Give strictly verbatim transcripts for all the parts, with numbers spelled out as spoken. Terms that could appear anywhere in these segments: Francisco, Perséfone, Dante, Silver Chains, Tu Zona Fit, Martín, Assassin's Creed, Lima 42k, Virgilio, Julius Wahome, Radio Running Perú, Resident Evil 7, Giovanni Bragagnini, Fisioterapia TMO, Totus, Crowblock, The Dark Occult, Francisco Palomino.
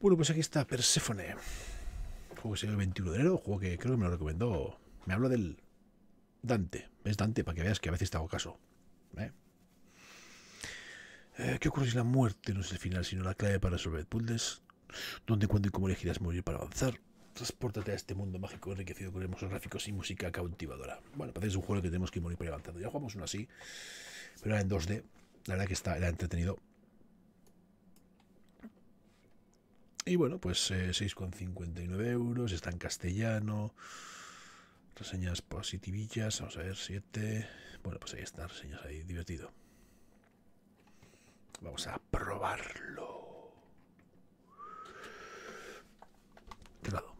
Bueno, pues aquí está Perséfone. Juego que se dio el veintiuno de enero, juego que creo que me lo recomendó. Me habla del Dante. ¿Ves, Dante? Para que veas que a veces te hago caso. ¿Eh? Eh, ¿Qué ocurre si la muerte no es el final, sino la clave para resolver puzzles? ¿Dónde, cuándo y cómo elegirás morir para avanzar? Transpórtate a este mundo mágico enriquecido con hermosos gráficos y música cautivadora. Bueno, parece que es un juego que tenemos que morir para ir avanzando. Ya jugamos uno así, pero era en dos D. La verdad que está, era entretenido. Y bueno, pues eh, seis con cincuenta y nueve euros. Está en castellano. Reseñas positivillas. Vamos a ver, siete. Bueno, pues ahí está, reseñas ahí, divertido. Vamos a probarlo. ¿Qué lado?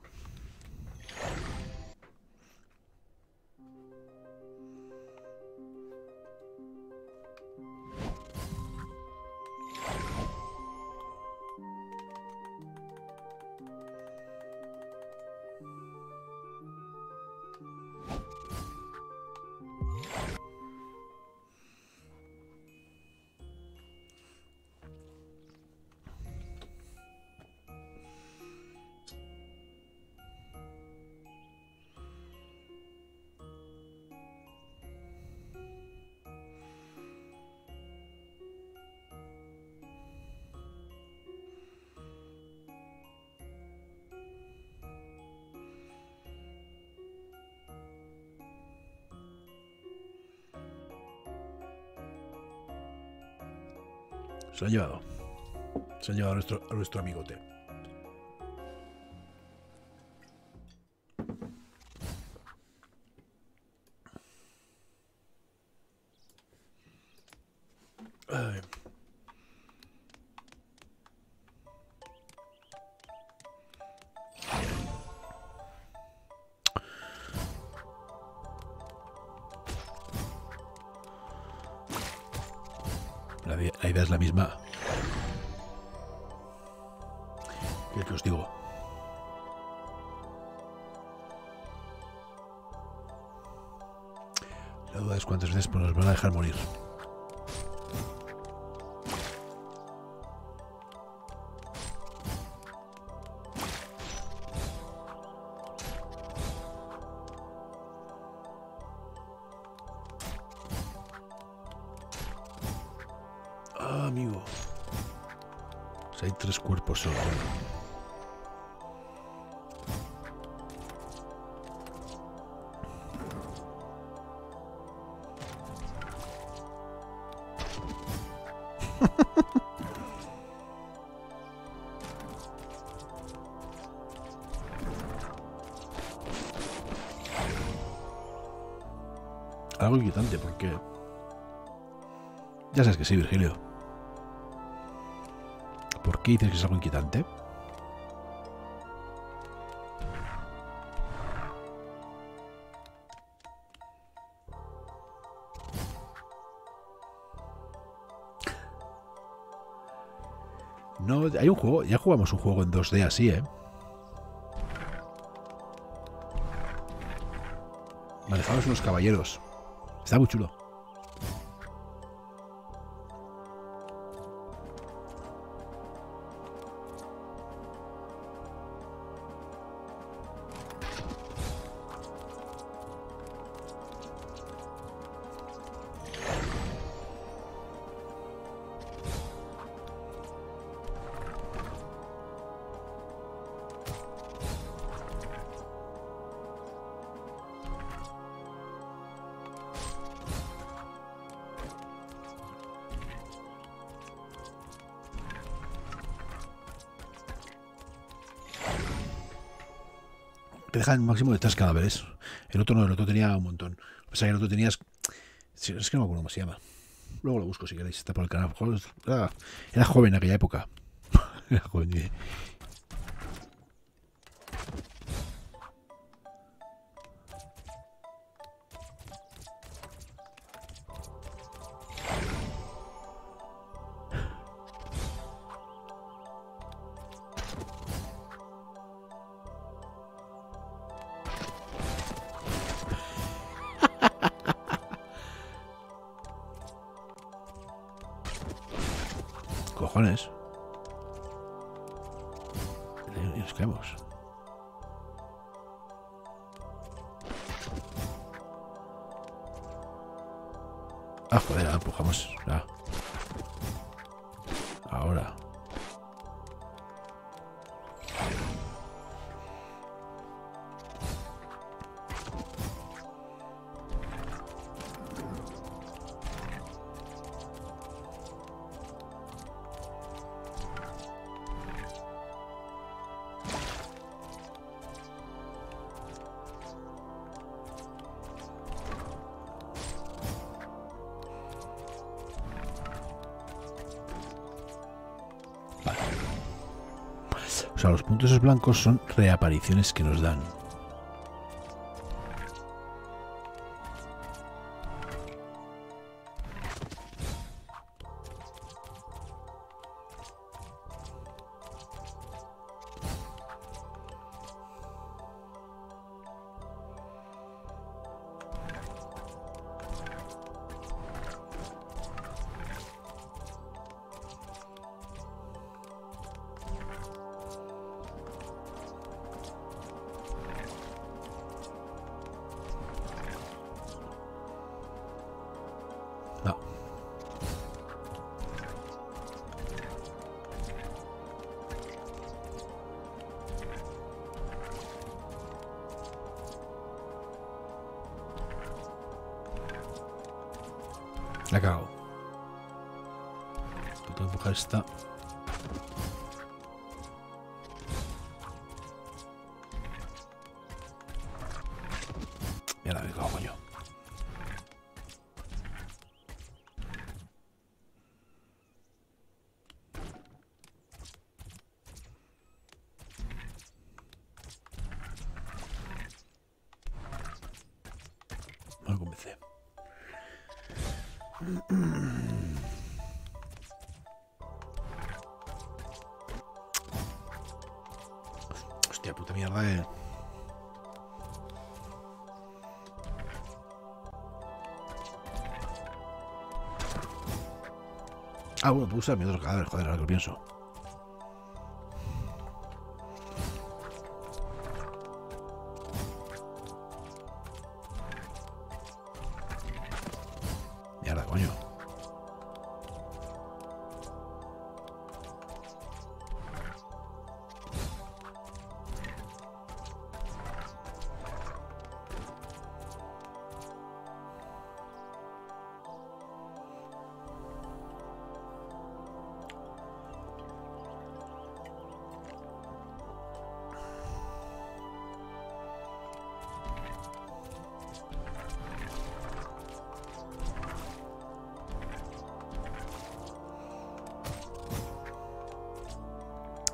Se lo han llevado. Se lo han llevado a nuestro, a nuestro amigote. Ay. La idea es la misma que el que os digo. La duda es cuántas veces nos van a dejar morir. Algo inquietante, porque ya sabes que sí, Virgilio. ¿Por qué dices que es algo inquietante? No, hay un juego, ya jugamos un juego en dos D así, ¿eh? Manejamos unos caballeros. Está muy chulo. Te dejan máximo de tres cadáveres. El otro no, el otro tenía un montón. O sea, el otro tenías... Es que no me acuerdo cómo se llama. Luego lo busco si queréis. Está por el canal. Era, era joven en aquella época. Era joven. Y... cojones. esclavos. Ah, joder, la empujamos. Ah. Ahora. O sea, los puntos blancos son reapariciones que nos dan. La cago. Tengo que empujar esta. Y ahora me cago yo. No lo convencé. Hostia puta mierda, eh. Ah, bueno, puedo usar mi otro cadáver, joder, ahora que lo pienso.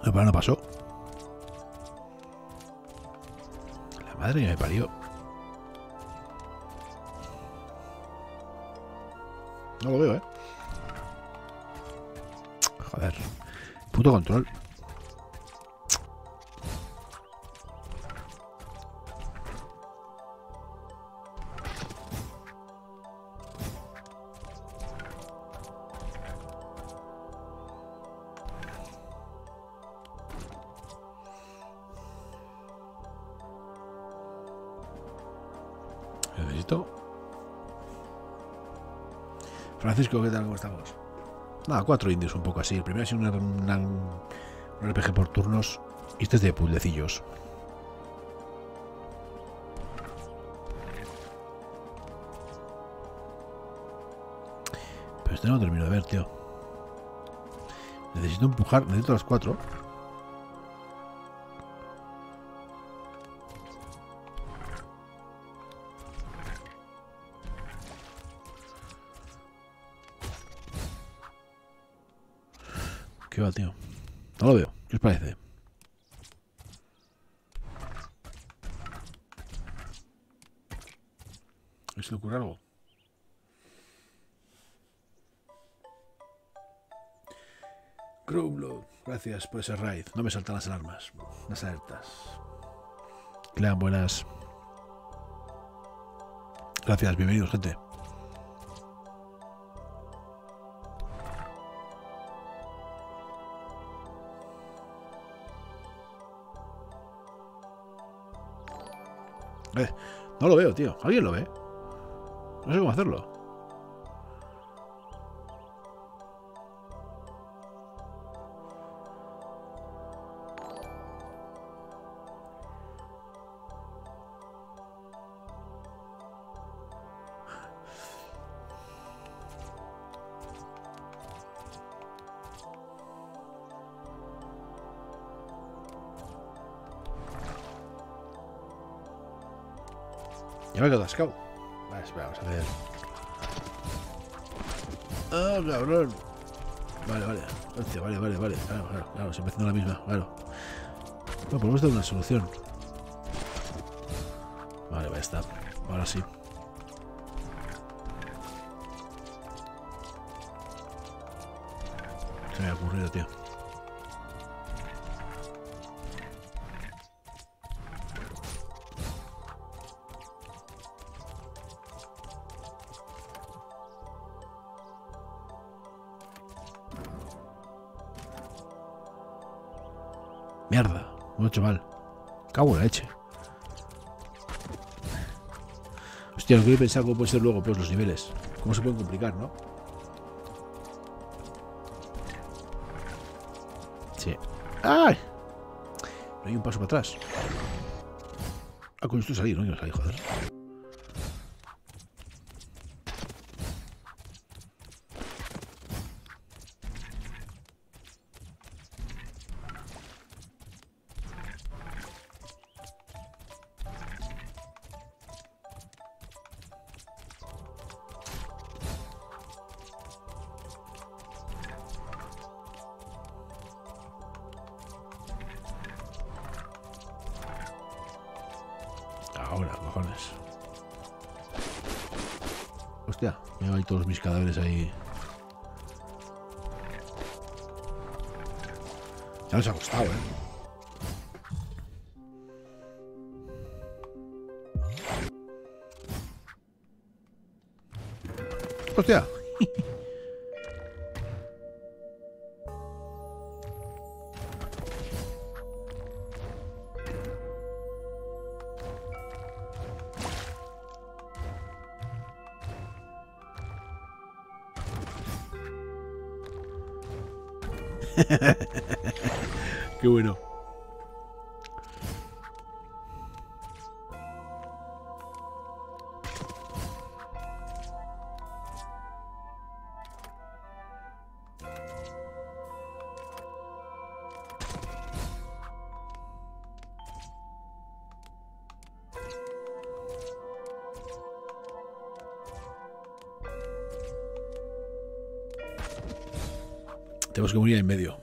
No, pero no pasó. La madre que me parió. No lo veo, eh. Joder. Puto control. Necesito. Francisco, ¿qué tal? ¿Cómo estamos? Nada, cuatro indios, un poco así. El primero ha sido una, una, un R P G por turnos y este es de puzzlecillos. Pero este no lo termino de ver, tío. Necesito empujar, necesito las cuatro. ¿Qué va, tío? No lo veo. ¿Qué os parece? ¿Se le ocurre algo? Crowblock, gracias por ese raid. No me saltan las alarmas. Las alertas. Clan, buenas. Gracias, bienvenidos, gente. Eh, no lo veo, tío. ¿Alguien lo ve? No sé cómo hacerlo. Ya me he quedado atascado. Vale, espera, vamos a hacer... ¡Ah, oh, cabrón! Vale, vale. Hostia, vale, vale, vale. Claro, claro, claro. Siempre haciendo la misma, claro. Bueno, podemos dar una solución. Vale, va, está. Ahora sí. Se me ha ocurrido, tío. Mierda, lo he hecho mal. Cago en la leche. Hostia, no quiero pensar cómo puede ser luego, pues, los niveles. Cómo se pueden complicar, ¿no? Sí. ¡Ay! No hay un paso para atrás. Ah, con esto salí, no quiero salir, joder. Ahora, cojones. Hostia, me voy todos mis cadáveres ahí. Ya nos ha costado, eh. Hostia. Qué bueno. Tenemos que morir en medio.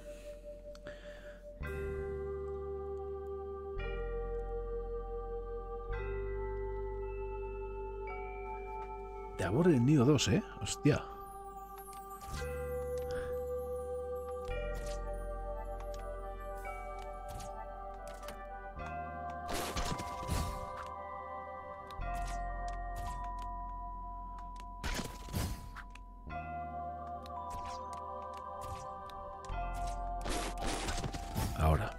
Te aburre el nido dos, eh. Hostia. Ahora.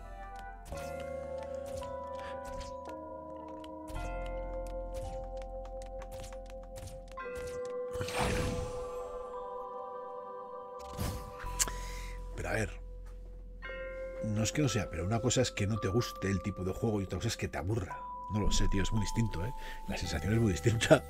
Pero a ver, no es que no sea, pero una cosa es que no te guste el tipo de juego y otra cosa es que te aburra. No lo sé, tío, es muy distinto, ¿eh? La sensación es muy distinta.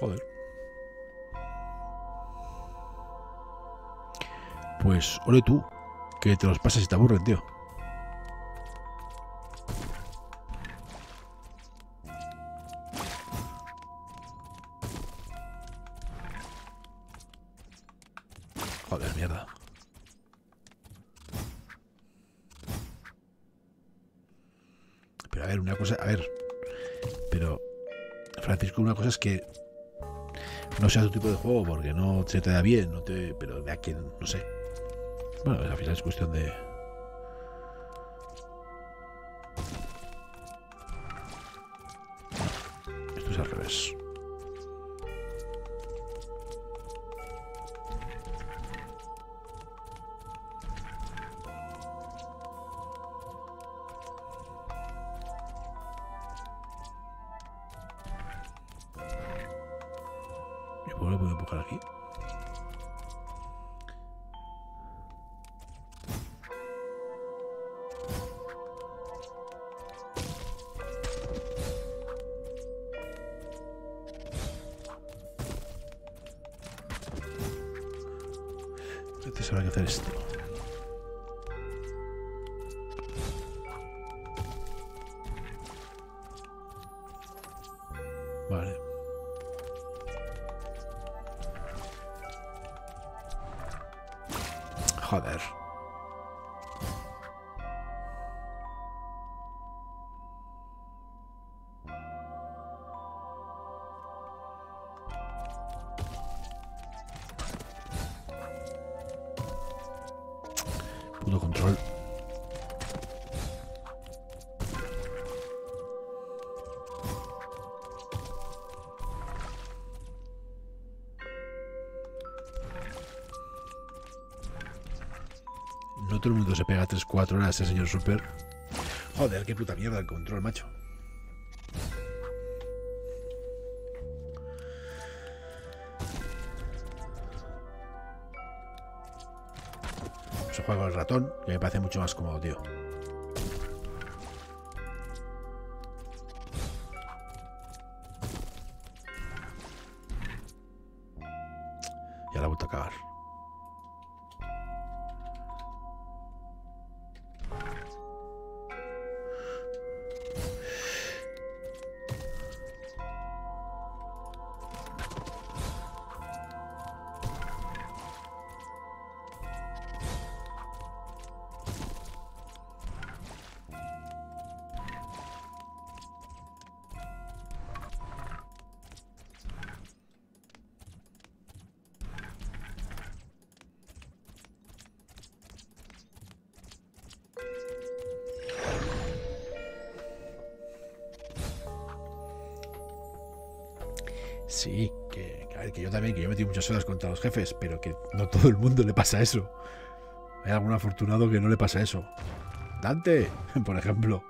Joder. Pues, ole tú, que te los pases y te aburren, tío. Joder, mierda. Pero a ver, una cosa, a ver, pero Francisco, una cosa es que no sea tu tipo de juego porque no se te da bien, no te, pero de a quien, no sé. Bueno, al final es cuestión de... Esto es al revés. Todo el mundo se pega tres cuatro horas, ¿eh, señor Super? Joder, qué puta mierda el control, macho. Se juega con el ratón, que me parece mucho más cómodo, tío. Ya la he vuelto a cagar. Sí, que, que, que yo también, que yo he metido muchas horas contra los jefes, pero que no todo el mundo le pasa eso. Hay algún afortunado que no le pasa eso. Dante, por ejemplo.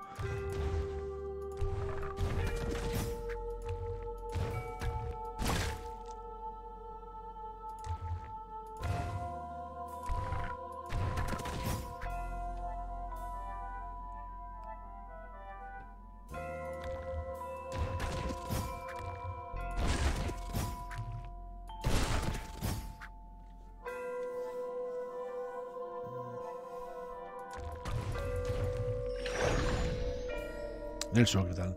Nelson, ¿qué tal?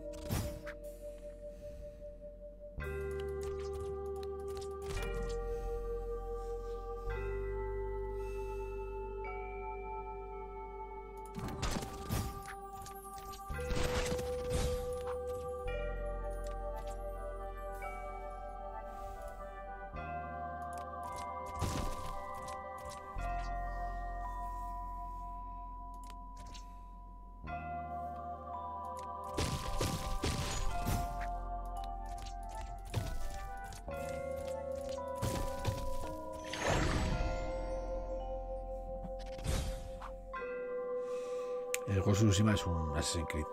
Es un Assassin's Creed,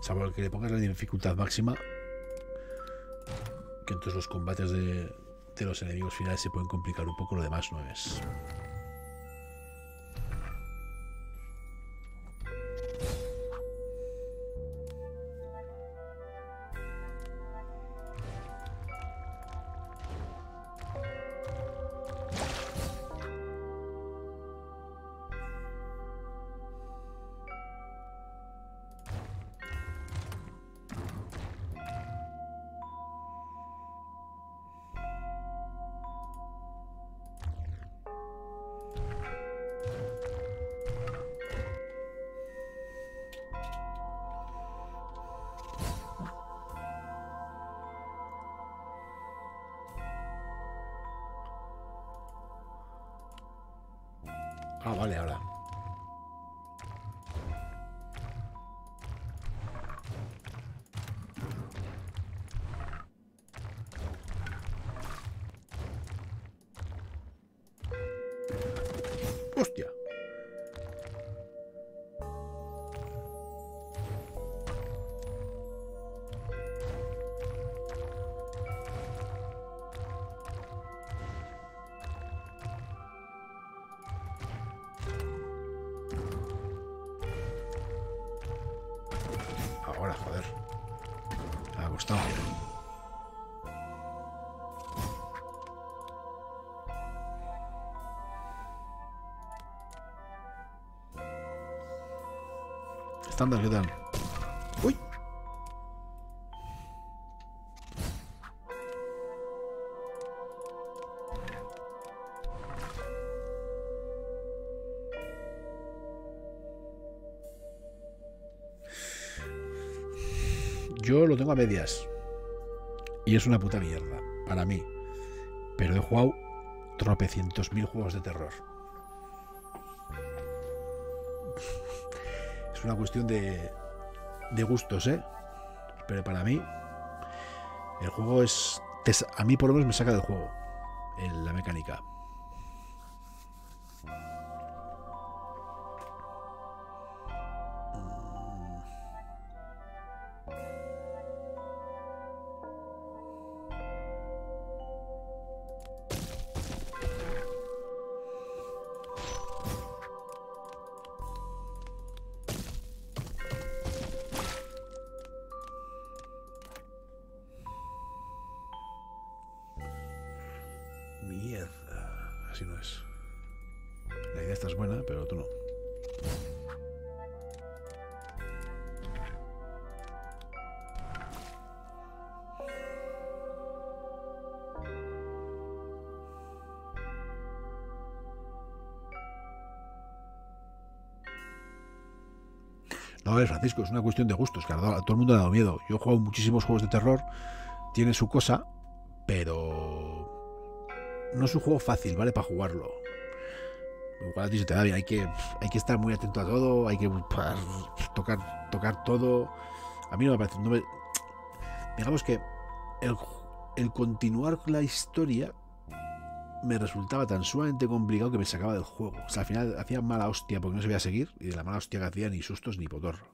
salvo que le pongas la dificultad máxima, que entonces los combates de, de los enemigos finales se pueden complicar un poco, lo demás no es. Ah, vale, ahora. Hostia. Ahora, joder. Me ha costado. Estándar, ¿qué tal? ¡Uy! Yo lo tengo a medias. Y es una puta mierda, para mí. Pero he jugado tropecientos mil juegos de terror. Una cuestión de, de gustos, ¿eh? Pero para mí el juego es, te, a mí por lo menos me saca del juego en la mecánica. Así no es. La idea esta es buena, pero tú no. No, a ver, Francisco, es una cuestión de gustos, que a todo el mundo le ha dado miedo. Yo he jugado muchísimos juegos de terror, tiene su cosa, pero... no es un juego fácil, ¿vale? Para jugarlo. Igual a ti se te da bien. Hay que, hay que estar muy atento a todo. Hay que tocar, tocar todo. A mí no me parece... No me, digamos que el, el continuar la historia me resultaba tan sumamente complicado que me sacaba del juego. O sea, al final hacía mala hostia porque no se veía seguir. Y de la mala hostia que hacía ni sustos ni potorro.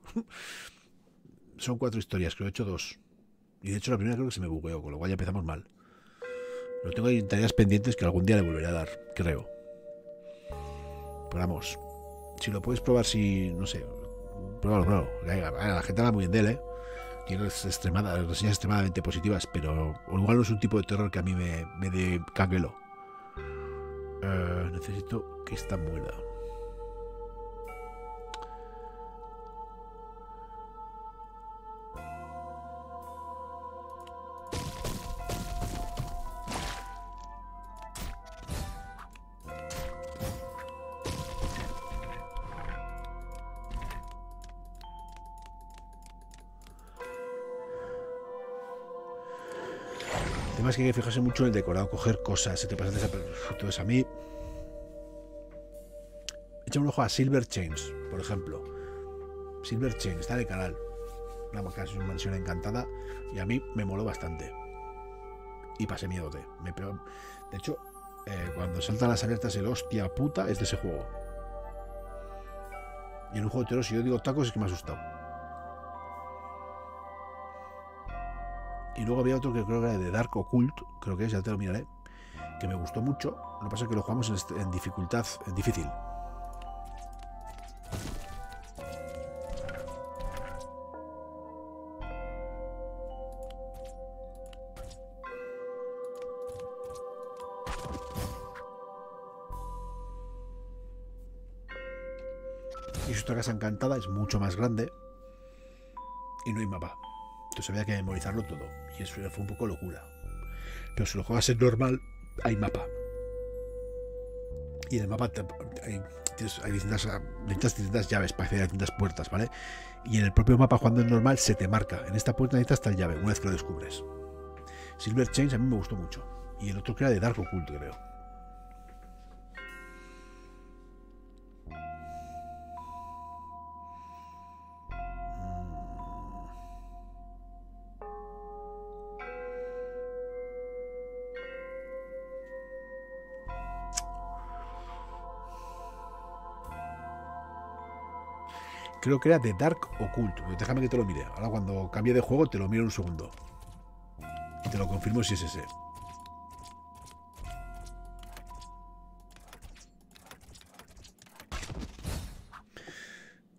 Son cuatro historias, creo que he hecho dos. Y de hecho la primera creo que se me bugueó, con lo cual ya empezamos mal. Lo tengo en tareas pendientes que algún día le volveré a dar, creo. Pero vamos, si lo puedes probar, si... no sé, pruébalo, pruébalo. La gente habla muy bien de él, ¿eh? Tiene extremada, reseñas extremadamente positivas, pero igual no es un tipo de terror que a mí me, me dé canguelo. Uh, necesito que está buena. Es que hay que fijarse mucho en el decorado, coger cosas, se te pasan desapercibidas. A mí, echa un ojo a Silver Chains, por ejemplo. Silver Chains, está en el canal. Una mansión encantada y a mí me moló bastante. Y pasé miedo de. Me pegó. De hecho, eh, cuando saltan las alertas, el hostia puta es de ese juego. Y en un juego de terror, si yo digo tacos, es que me ha asustado. Y luego había otro que creo que era The Dark Occult, creo que es, ya te lo miraré, que me gustó mucho. Lo que pasa es que lo jugamos en, en dificultad, en difícil. Y esta casa encantada es mucho más grande y no hay mapa. Entonces había que memorizarlo todo. Y eso fue un poco locura. Pero si lo juegas en normal, hay mapa. Y en el mapa te, hay, tienes, hay distintas, necesitas distintas llaves para acceder a distintas puertas, ¿vale? Y en el propio mapa, jugando en normal, se te marca. En esta puerta necesitas tal llave, una vez que lo descubres. Silver Chains a mí me gustó mucho. Y el otro que era de Dark Occult, creo. Creo que era The Dark Occult. Déjame que te lo mire. Ahora cuando cambie de juego te lo miro en un segundo. Y te lo confirmo si es ese.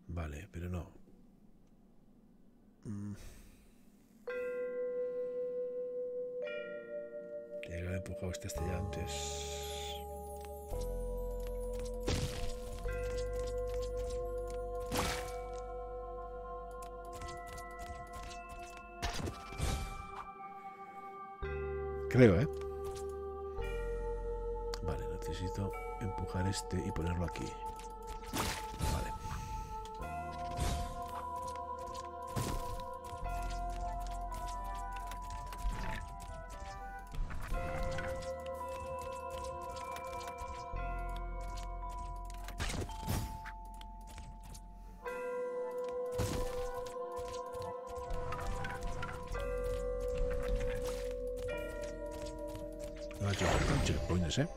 Vale, pero no. Mm. Tiene que haber empujado este este ya antes. Creo, ¿eh? Vale, necesito empujar este y ponerlo aquí. Vale. ¿Eh?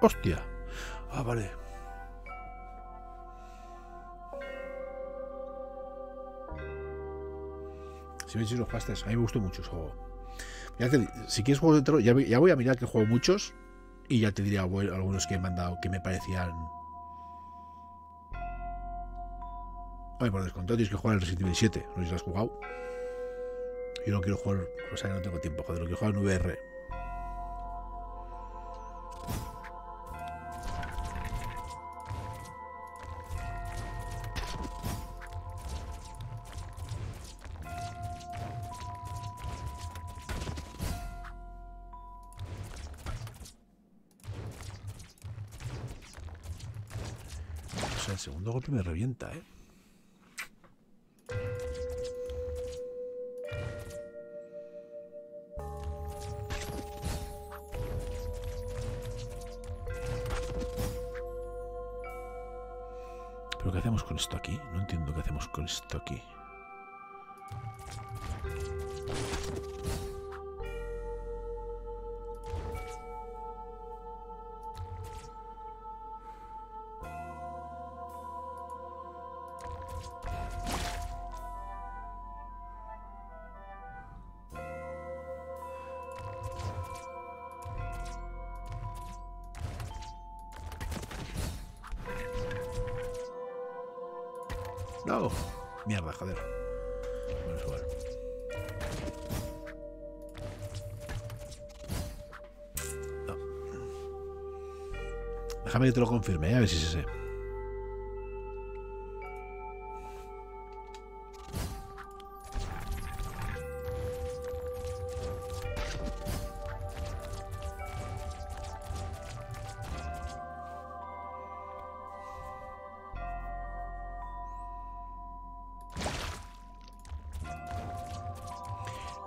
Hostia. Ah, vale. Si veis los pastes, a mí me gustó mucho ese juego. Mirad que, si quieres juegos de terror, ya, ya voy a mirar que juego muchos y ya te diré bueno, algunos que me han dado que me parecían. Ay, por descontado tienes que jugar el Resident Evil siete, no sé si lo has jugado. Yo no quiero jugar, o sea, no tengo tiempo, joder, lo quiero jugar en V R. El segundo golpe me revienta, ¿eh? ¿Pero qué hacemos con esto aquí? No entiendo qué hacemos con esto aquí. No. Mierda, joder. Bueno, es igual. No. Déjame que te lo confirme, ¿eh? A ver si es ese.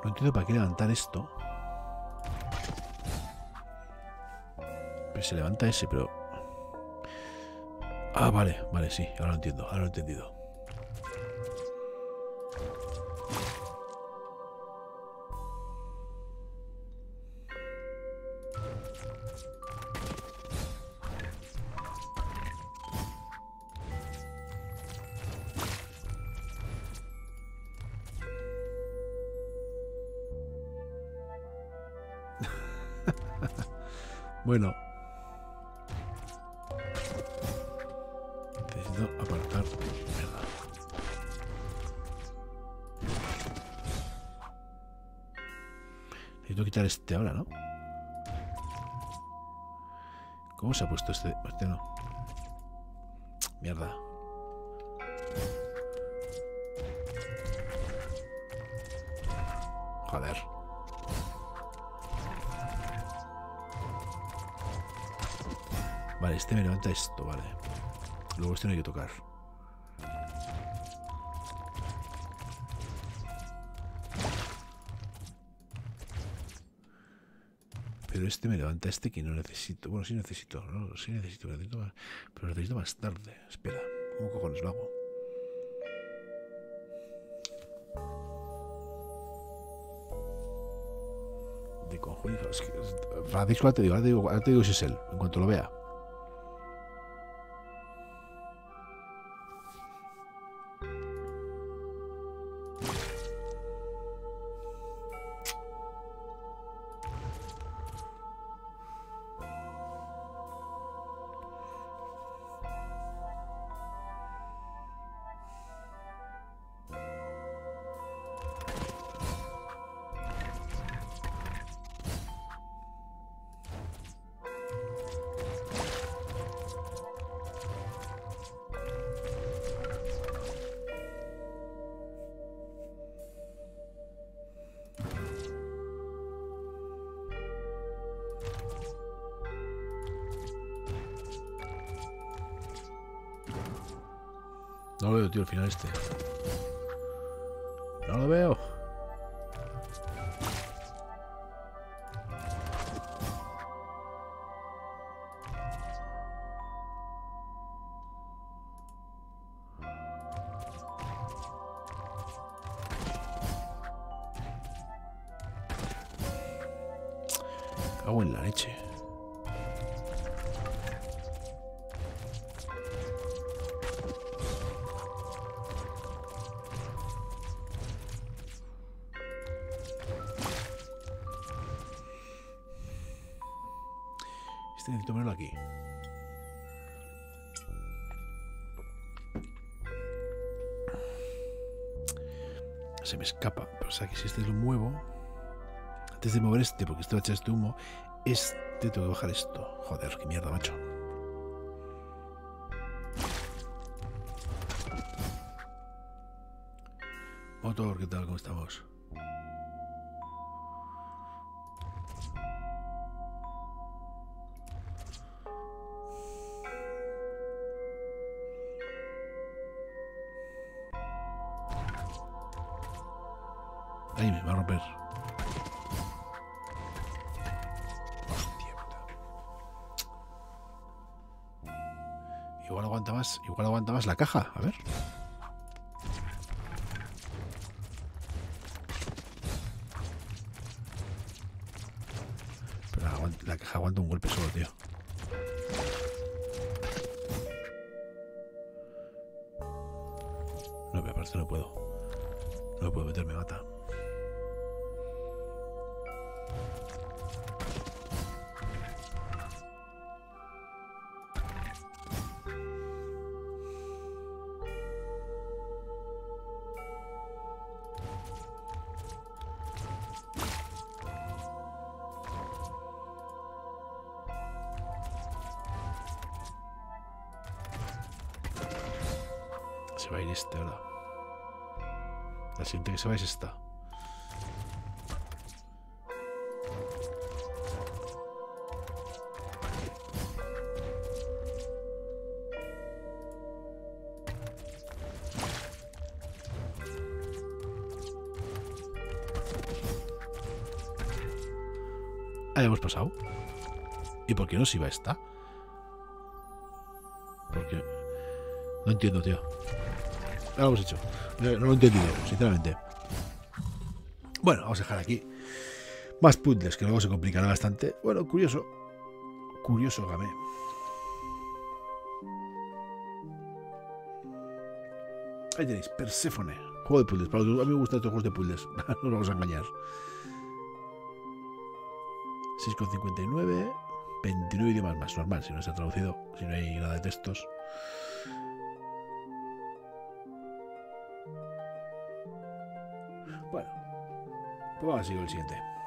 No entiendo para qué levantar esto. Pero se levanta ese, pero... Ah, vale, vale, sí, ahora lo entiendo, ahora lo he entendido. Bueno, necesito apartar. Mierda. Quiero quitar este ahora, ¿no? ¿Cómo se ha puesto este? Este no. Mierda. Joder. Vale, este me levanta esto, vale. Luego este no hay que tocar. Pero este me levanta este que no necesito. Bueno, sí necesito, no, sí necesito, necesito más, pero necesito más tarde. Espera, ¿cómo cojones lo hago? De conjunto. Es que, Francisco, ahora te digo, ahora te digo, ahora te digo si es él, en cuanto lo vea. No lo veo, tío, al final este. No lo veo. Cago en la leche. Necesito ponerlo aquí. Se me escapa. Pero, o sea, que si este lo muevo, antes de mover este, porque este va a echar este humo, este tengo que bajar esto. Joder, qué mierda, macho. Motor, ¿qué tal? ¿Cómo estamos? Ahí me va a romper. Hostia puta. Igual aguanta más, igual aguanta más la caja, a ver. Pero la, la caja aguanta un golpe solo, tío. No, me parece que no puedo. No me puedo meter, me mata. Se va a ir este ahora. La siguiente que se va es esta. Ahí hemos pasado. ¿Y por qué no se iba esta? Porque no entiendo, tío. Ahora lo hemos hecho. No lo he entendido, sinceramente. Bueno, vamos a dejar aquí más puzzles, que luego se complicará bastante. Bueno, curioso. Curioso, game. Ahí tenéis, Perséfone. Juego de puzzles. Para los, a mí me gustan estos juegos de puzzles. No nos vamos a engañar. seis con cincuenta y nueve. veintinueve idiomas más. Normal, si no está traducido. Si no hay nada de textos. Bueno, pues vamos a seguir el siguiente.